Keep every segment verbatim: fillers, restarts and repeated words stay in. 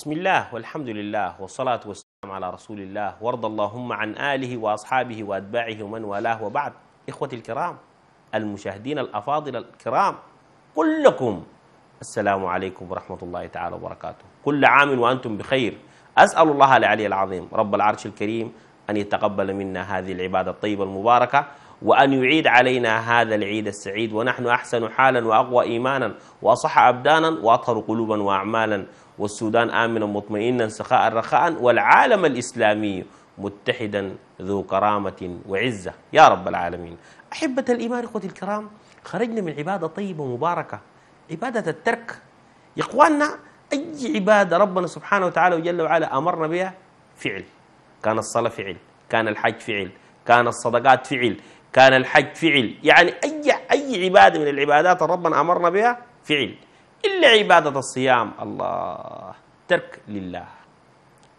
بسم الله والحمد لله والصلاة والسلام على رسول الله، وارض اللهم عن آله وأصحابه وأتباعه ومن والاه، وبعد. إخوتي الكرام، المشاهدين الأفاضل الكرام، كلكم السلام عليكم ورحمة الله تعالى وبركاته. كل عام وأنتم بخير. أسأل الله العلي العظيم رب العرش الكريم أن يتقبل منا هذه العبادة الطيبة المباركة، وأن يعيد علينا هذا العيد السعيد ونحن أحسن حالا وأقوى إيمانا وأصح أبدانا وأطهر قلوبا وأعمالا، والسودان آمنا مطمئنا سخاء رخاء، والعالم الإسلامي متحدا ذو كرامة وعزة يا رب العالمين. أحبة الإيمان، إخوتي الكرام، خرجنا من عبادة طيبة مباركة، عبادة الترك. يا إخواننا، أي عبادة ربنا سبحانه وتعالى وجل وعلا أمرنا بها فعل. كان الصلاة فعل، كان الحج فعل، كان الصدقات فعل، كان الحج فعل، يعني أي أي عبادة من العبادات ربنا أمرنا بها فعل، إلا عبادة الصيام الله ترك لله.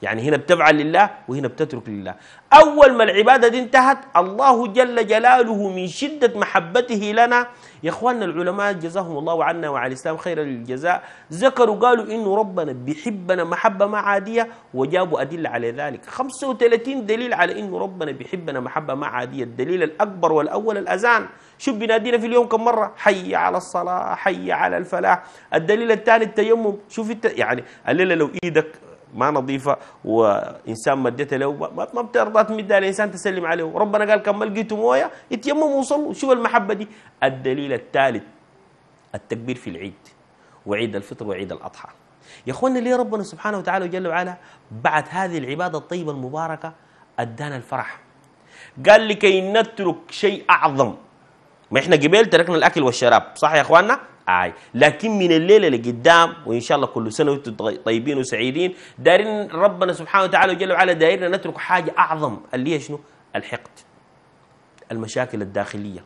يعني هنا بتفعل لله وهنا بتترك لله. أول ما العبادة دي انتهت، الله جل جلاله من شدة محبته لنا، يا إخواننا العلماء جزاهم الله عنا وعن الإسلام خير الجزاء، ذكروا قالوا إنه ربنا بيحبنا محبة ما عادية، وجابوا أدلة على ذلك، خمسة وثلاثين دليل على إنه ربنا بيحبنا محبة ما عادية. الدليل الأكبر والأول الأذان، شوف بينادينا في اليوم كم مرة، حي على الصلاة، حي على الفلاح. الدليل الثاني التيمم، شوف الت... يعني الليلة لو إيدك ما نظيفة وإنسان مدته له ما بترضى تمدها لإنسان تسلم عليه، ربنا قال كم لقيتوا مويه يتيمموا وصلوا، شوف المحبة دي. الدليل الثالث التكبير في العيد، وعيد الفطر وعيد الأضحى. يا إخواننا، ليه ربنا سبحانه وتعالى جل وعلا بعد هذه العبادة الطيبة المباركة أدانا الفرح؟ قال لكي نترك شيء أعظم. ما إحنا قبل تركنا الأكل والشراب، صح يا إخواننا؟ آي. لكن من الليلة لقدام، وإن شاء الله كل سنة وانتم طيبين وسعيدين، دايرين ربنا سبحانه وتعالى وجل وعلا دايرنا نترك حاجة أعظم، اللي هي شنو؟ الحقد، المشاكل الداخلية.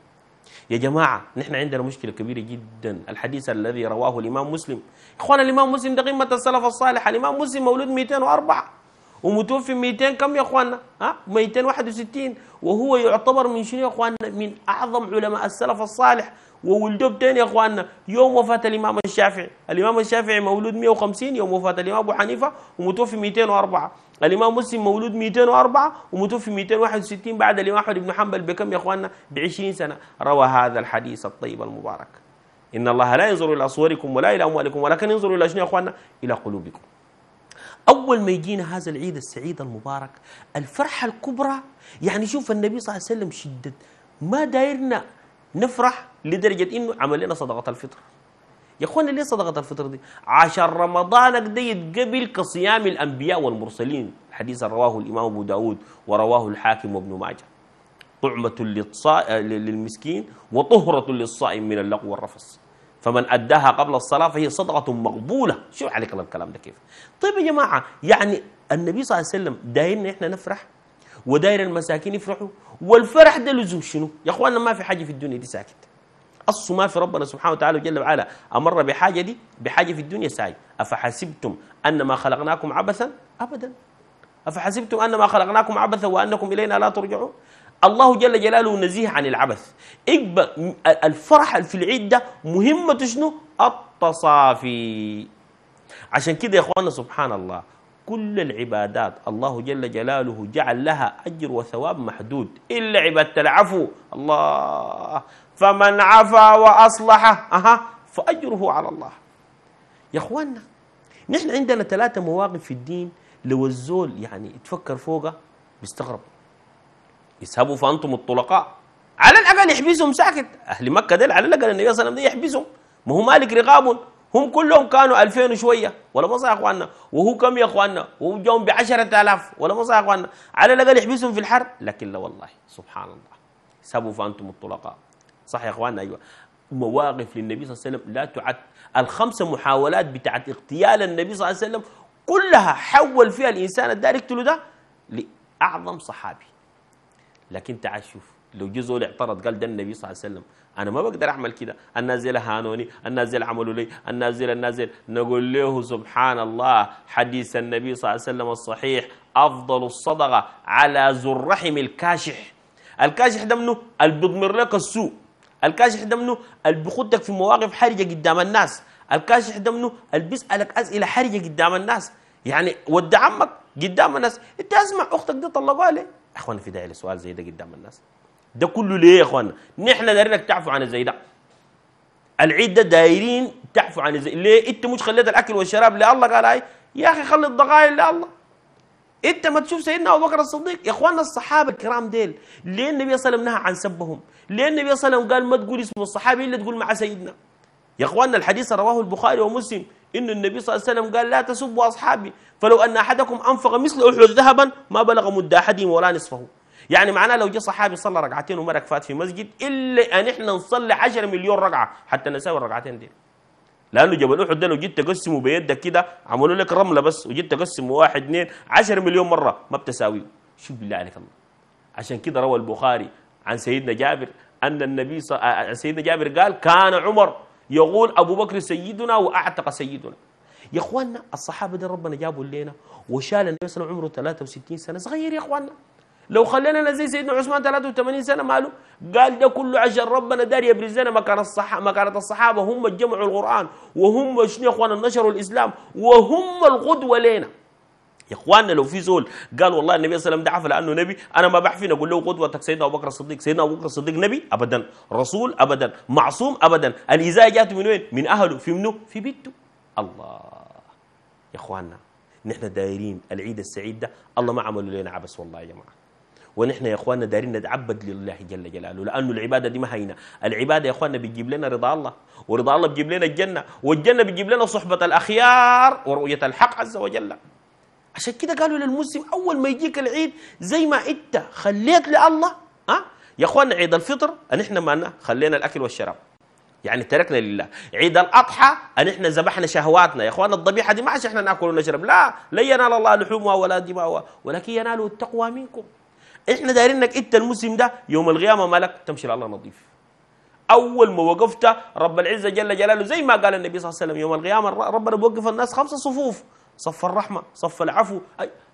يا جماعة، نحن عندنا مشكلة كبيرة جدا. الحديث الذي رواه الإمام مسلم، إخوانا الإمام مسلم ده قمة السلف الصالح. الإمام مسلم مولود مئتين وأربعة ومتوفي مئتين كم يا إخوانا؟ ها؟ مئتين وواحد وستين، وهو يعتبر من شنو يا إخوانا؟ من أعظم علماء السلف الصالح. وولدوا بتين يا اخواننا يوم وفاة الامام الشافعي، الامام الشافعي مولود مئة وخمسين يوم وفاة الامام ابو حنيفه ومتوفي مئتين وأربعة، الامام مسلم مولود مئتين وأربعة ومتوفي مئتين وواحد وستين بعد الامام احمد بن حنبل بكم يا اخواننا؟ ب عشرين سنه. روى هذا الحديث الطيب المبارك، ان الله لا ينظر الى صوركم ولا الى اموالكم، ولكن ينظر الى شنو يا اخواننا؟ الى قلوبكم. اول ما يجينا هذا العيد السعيد المبارك، الفرحه الكبرى. يعني شوف النبي صلى الله عليه وسلم شدد، ما دايرنا نفرح لدرجة إنه عمل لنا صدقة الفطر. يا إخوانا، ليه صدقة الفطر دي؟ عشان رمضانك دي يتقبل كصيام الأنبياء والمرسلين، حديث رواه الإمام أبو داود ورواه الحاكم وابن ماجه. طعمة للمسكين وطهرة للصائم من اللغو والرفث، فمن أداها قبل الصلاة فهي صدقة مقبولة. شو عليك الكلام ده كيف؟ طيب يا جماعة، يعني النبي صلى الله عليه وسلم دايرنا إحنا نفرح، وداير المساكين يفرحوا، والفرح ده لزوم شنو؟ يا اخواننا، ما في حاجه في الدنيا دي ساكت. اصله ما في، ربنا سبحانه وتعالى جل وعلا امر بحاجه دي بحاجه في الدنيا ساي. افحسبتم انما خلقناكم عبثا؟ ابدا. افحسبتم انما خلقناكم عبثا وانكم الينا لا ترجعون؟ الله جل جلاله نزيه عن العبث. الفرح في العيد ده مهمته شنو؟ التصافي. عشان كده يا اخواننا، سبحان الله، كل العبادات الله جل جلاله جعل لها أجر وثواب محدود، إلا عبادة العفو. الله، فمن عفا وأصلح أها فأجره على الله. يا إخواننا، نحن عندنا ثلاثة مواقف في الدين لو الزول يعني يتفكر فوقه بيستغرب. يسهبوا فأنتم الطلقاء، على الأقل يحبسهم ساكت. أهل مكة ديل على الأقل النبي صلى الله عليه وسلم يحبسهم، ما هو مالك رقابهم، هم كلهم كانوا ألفين وشوية ولا ما صح يا إخواننا، وهو كم يا إخواننا؟ وهو جاهم بعشرة آلاف ولا ما صح يا إخواننا، على الأقل يحبسهم في الحر. لكن لا والله، سبحان الله، سبوا فأنتم الطلقاء. صح يا إخواننا؟ أيوه، مواقف للنبي صلى الله عليه وسلم لا تعد. الخمسة محاولات بتاعت اغتيال النبي صلى الله عليه وسلم كلها حول فيها الإنسان الداير يقتله ده لأعظم صحابي. لكن تعال شوف، لو جزء اعترض قال ده النبي صلى الله عليه وسلم، أنا ما بقدر أعمل كده، النازل هانوني، النازل عملوا لي، النازل النازل، نقول له سبحان الله، حديث النبي صلى الله عليه وسلم الصحيح، أفضل الصدقة على ذو الرحم الكاشح. الكاشح ده منه اللي بيضمر لك السوء، الكاشح ده منه اللي بيخدك في مواقف حرجة قدام الناس، الكاشح ده منه اللي بيسألك أسئلة حرجة قدام الناس. يعني ود عمك قدام الناس، انت اسمع اختك دي طلبها ليه؟ اخوان في داعي لسؤال زي ده قدام الناس ده كله ليه يا اخوانا؟ نحن دايرينك تعفو عن زي ده. العيد ده دايرين تعفو عن زي ليه؟ انت مش خليت الاكل والشراب لله؟ قال اي يا اخي خلي الضغائن لله. انت ما تشوف سيدنا ابو بكر الصديق يا اخوانا الصحابه الكرام ديل ليه النبي صلى الله عليه وسلم نهى عن سبهم؟ ليه النبي صلى الله عليه وسلم قال ما تقول اسم الصحابي الا تقول مع سيدنا؟ يا اخوانا الحديث رواه البخاري ومسلم ان النبي صلى الله عليه وسلم قال لا تسبوا اصحابي فلو ان احدكم انفق مثل احد ذهبا ما بلغ مد احدهم ولا نصفه. يعني معناه لو جاء صحابي صلى ركعتين ومرق فات في مسجد الا ان احنا نصلي عشرة مليون ركعه حتى نساوي الركعتين دي، لانه جبل احد ده لو جيت تقسمه بيدك كده عملوا لك رمله بس وجيت تقسمه واحد اثنين عشرة مليون مره ما بتساويه. شوف بالله عليك الله. عشان كده روى البخاري عن سيدنا جابر ان النبي ص... سيدنا جابر قال كان عمر يقول ابو بكر سيدنا واعتق سيدنا. يا اخواننا الصحابه دي ربنا جابوا لنا وشال النبي صلى الله عليه وسلم عمره ثلاثة وستين سنة صغير يا اخواننا. لو خلينا زي سيدنا عثمان ثلاثة وثمانين سنة ماله؟ قال ده كله عشان ربنا دار يبرز لنا مكان الصحابه، مكانة الصحابه هم جمعوا القران وهم شنو يا اخوانا نشروا الاسلام وهم القدوه لنا. يا اخواننا لو في زول قال والله النبي صلى الله عليه وسلم ده عفى لانه نبي، انا ما بعفين اقول له قدوتك سيدنا ابو بكر الصديق. سيدنا ابو بكر الصديق نبي؟ ابدا. رسول؟ ابدا. معصوم؟ ابدا. الازاي جاته من وين؟ من اهله. في منو؟ في بيته. الله يا اخواننا نحن دايرين العيد السعيد ده الله ما عمله لنا عبس والله يا جماعه. ونحن يا اخواننا دايرين نتعبد لله جل جلاله لانه العباده دي ما هينه، العباده يا اخواننا بتجيب لنا رضا الله، ورضا الله بتجيب لنا الجنه، والجنه بتجيب لنا صحبه الاخيار ورؤيه الحق عز وجل. عشان كده قالوا للمسلم اول ما يجيك العيد زي ما انت خليت لله ها؟ يا اخواننا عيد الفطر نحن ما خلينا الاكل والشراب. يعني تركنا لله. عيد الاضحى ان احنا ذبحنا شهواتنا، يا اخوانا الضبيحه دي ما عشان احنا ناكل ونشرب، لا، لا ينال الله لحومها ولا دماؤها ولكن يناله التقوى منكم. احنا دايرين انك انت المسلم ده يوم القيامه مالك تمشي لله نظيف. اول ما وقفت رب العزه جل جلاله زي ما قال النبي صلى الله عليه وسلم يوم القيامه ربنا بيوقف الناس خمسه صفوف، صف الرحمه، صف العفو،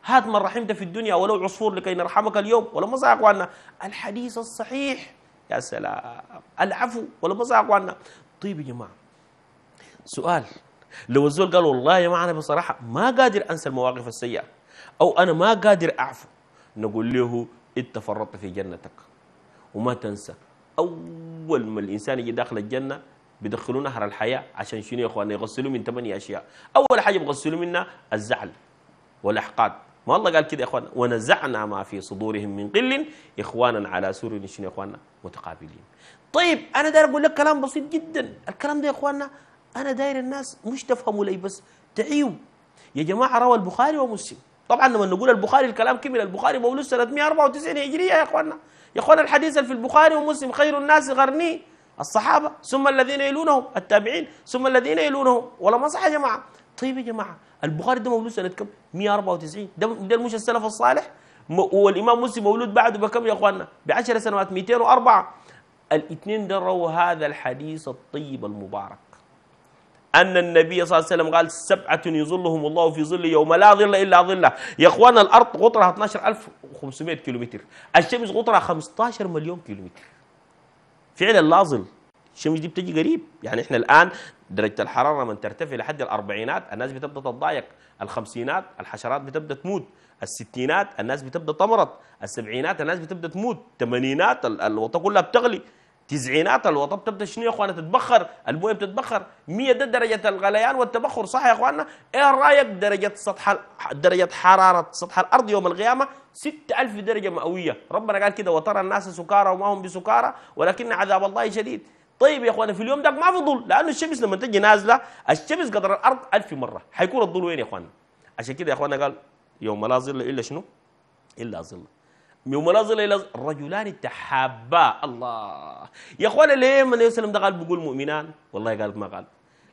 هات من رحمته في الدنيا ولو عصفور لكي نرحمك اليوم، ولا ما صح اخواننا؟ الحديث الصحيح. يا سلام، العفو ولا بصح اخواننا. طيب يا جماعه سؤال، لو الزول قال والله يا جماعه انا بصراحه ما قادر انسى المواقف السيئه او انا ما قادر اعفو، نقول له انت فرطت في جنتك وما تنسى. اول ما الانسان يجي داخل الجنه بيدخلوا نهر الحياه عشان شنو يا اخواننا؟ يغسلوا من ثمانيه اشياء. اول حاجه بيغسلوا منها الزعل والاحقاد، ما الله قال كده يا اخوانا ونزعنا ما في صدورهم من قل اخوانا على سرر شنو يا اخوانا؟ متقابلين. طيب انا داير اقول لك كلام بسيط جدا، الكلام ده يا اخوانا انا داير الناس مش تفهموا لي بس تعيوا. يا جماعه روى البخاري ومسلم، طبعا لما نقول البخاري الكلام كمل، البخاري مولود سنه مئة وأربعة وتسعين هجريه يا اخوانا. يا اخوانا الحديث في البخاري ومسلم خير الناس قرني الصحابه ثم الذين يلونهم التابعين ثم الذين يلونهم، ولا ما صح يا جماعه؟ طيب يا جماعه البخاري ده مولود سنه كم؟ مئة وأربعة وتسعين، ده ده مش السلف الصالح؟ والامام مسلم مولود بعده بكم يا اخواننا؟ بعشر سنوات مئتين وأربعة. الاثنين ده رووا هذا الحديث الطيب المبارك ان النبي صلى الله عليه وسلم قال سبعه يظلهم الله في ظله يوم لا ظل الا ظله. يا اخوانا الارض قطرها اثني عشر ألف وخمسمئة كيلومتر، الشمس قطرها خمسة عشر مليون كيلومتر. فعلا لا ظل، الشمس دي بتجي قريب، يعني احنا الان درجة الحرارة من ترتفع لحد الأربعينات الناس بتبدأ تتضايق، الخمسينات الحشرات بتبدأ تموت، الستينات الناس بتبدأ تمرض، السبعينات الناس بتبدأ تموت، الثمانينات الوطة كلها بتغلي، التسعينات الوطة بتبدأ شنو يا اخوانا؟ تتبخر، المويه بتتبخر، مئة ده درجة الغليان والتبخر صح يا اخوانا؟ ايه رأيك درجة سطح درجة حرارة سطح الأرض يوم القيامة ستة آلاف درجة مئوية، ربنا قال كده وترى الناس سكارى وما هم بسكارى ولكن عذاب الله شديد. طيب يا اخوانا في اليوم ده ما في ظل لانه الشمس لما تجي نازله الشمس قدر الارض ألف مره، حيكون الظل وين يا اخوانا؟ عشان كده يا اخوانا قال يوم لا ظل الا شنو؟ الا ظل. يوم لا ظل الا ظل. الرجلان تحابا. الله يا اخوانا ليه النبي صلى الله عليه وسلم ده قال بيقول مؤمنان؟ والله قال ما قال،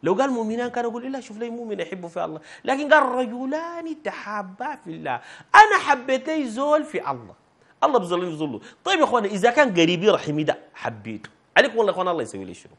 لو قال مؤمنان كان اقول الا شوف لي مؤمن يحبه في الله، لكن قال رجلان تحابا في الله، انا حبيتي زول في الله، الله بظلني في ظله. طيب يا اخوانا اذا كان قريبي رحمي ده حبيته عليك والله يا اخوان الله يسوي لي شنو؟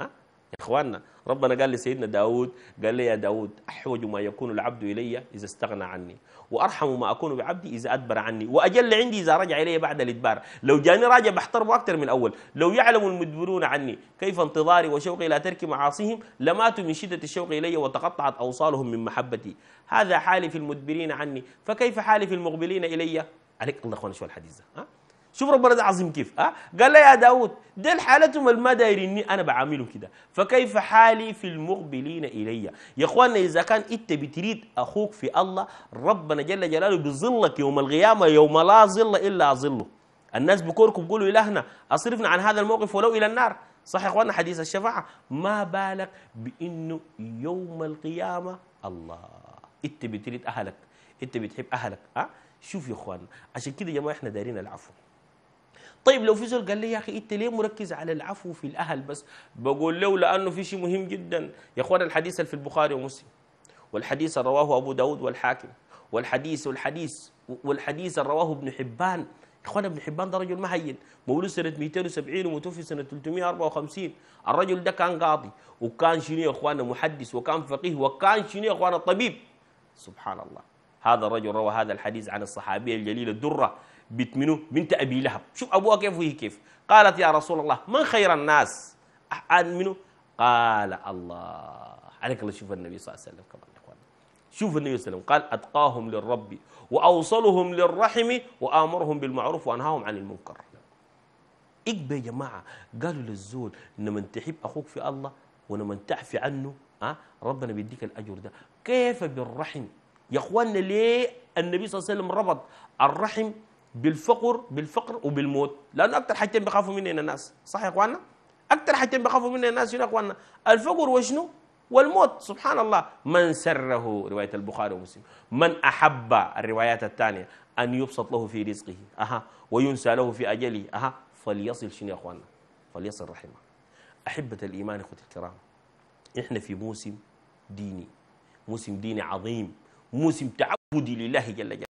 ها؟ يا إخواننا. ربنا قال لسيدنا داود، قال لي يا داود أحوج ما يكون العبد إلي إذا استغنى عني، وأرحم ما أكون بعبدي إذا أدبر عني، وأجل عندي إذا رجع إلي بعد الإدبار. لو جاني راجع بحترمه أكثر من الأول. لو يعلم المدبرون عني كيف انتظاري وشوقي إلى ترك معاصيهم لماتوا من شدة الشوق إلي وتقطعت أوصالهم من محبتي. هذا حالي في المدبرين عني فكيف حالي في المقبلين إلي عليك. الله إخواني شو الحديث ده، شوف ربنا ده عظيم كيف. أه؟ قال لي يا داود ديل حالتهم المدايريني أنا بعاملهم كده، فكيف حالي في المقبلين إلي. يا إخواننا إذا كان أنت بتريد أخوك في الله ربنا جل جلاله بظلك يوم القيامة يوم لا ظل إلا ظله. الناس بكوركم بيقولوا إلهنا أصرفنا عن هذا الموقف ولو إلى النار. صح يا إخواننا حديث الشفاعة، ما بالك بإنه يوم القيامة الله أنت بتريد أهلك، أنت بتحب أهلك. أه؟ شوف يا إخواننا عشان كده يا جماعة إحنا دايرين العفو. طيب لو في زول قال لي يا اخي انت ليه مركز على العفو في الاهل بس؟ بقول له لانه في شيء مهم جدا يا اخوانا. الحديث في البخاري ومسلم، والحديث رواه ابو داود والحاكم، والحديث والحديث والحديث رواه ابن حبان. يا اخوانا ابن حبان ده رجل مهين، مولود سنه مئتين وسبعين ومتوفي سنه ثلاثمئة وأربعة وخمسين. الرجل ده كان قاضي وكان شنو يا اخوانا محدث وكان فقيه وكان شنو يا اخوانا طبيب. سبحان الله، هذا الرجل روى هذا الحديث عن الصحابيه الجليله الدره بنت منو؟ بنت ابي لهب. شوف ابوها كيف وهي كيف. قالت يا رسول الله من خير الناس؟ أحد منو؟ قال الله عليك الله. شوف النبي صلى الله عليه وسلم كمان اخواننا، شوف النبي صلى الله عليه وسلم قال اتقاهم للرب واوصلهم للرحم وامرهم بالمعروف وانهاهم عن المنكر. اكبر يا جماعه، قالوا للزول لما تحب اخوك في الله ولما تعفي عنه أه؟ ربنا بيديك الاجر ده. كيف بالرحم يا اخواننا؟ ليه النبي صلى الله عليه وسلم ربط الرحم بالفقر بالفقر وبالموت؟ لانه اكثر حاجتين بيخافوا مننا الناس. صح يا اخواننا؟ اكثر حاجتين بيخافوا مننا الناس شنو يا اخواننا؟ الفقر وشنو؟ والموت. سبحان الله، من سره روايه البخاري ومسلم من احب الروايات الثانيه ان يبسط له في رزقه اها وينسى له في اجله اها فليصل شنو يا اخواننا؟ فليصل رحمه. احبه الايمان اخوتي الكرام، احنا في موسم ديني، موسم ديني عظيم، موسم تعبدي لله جل جلاله.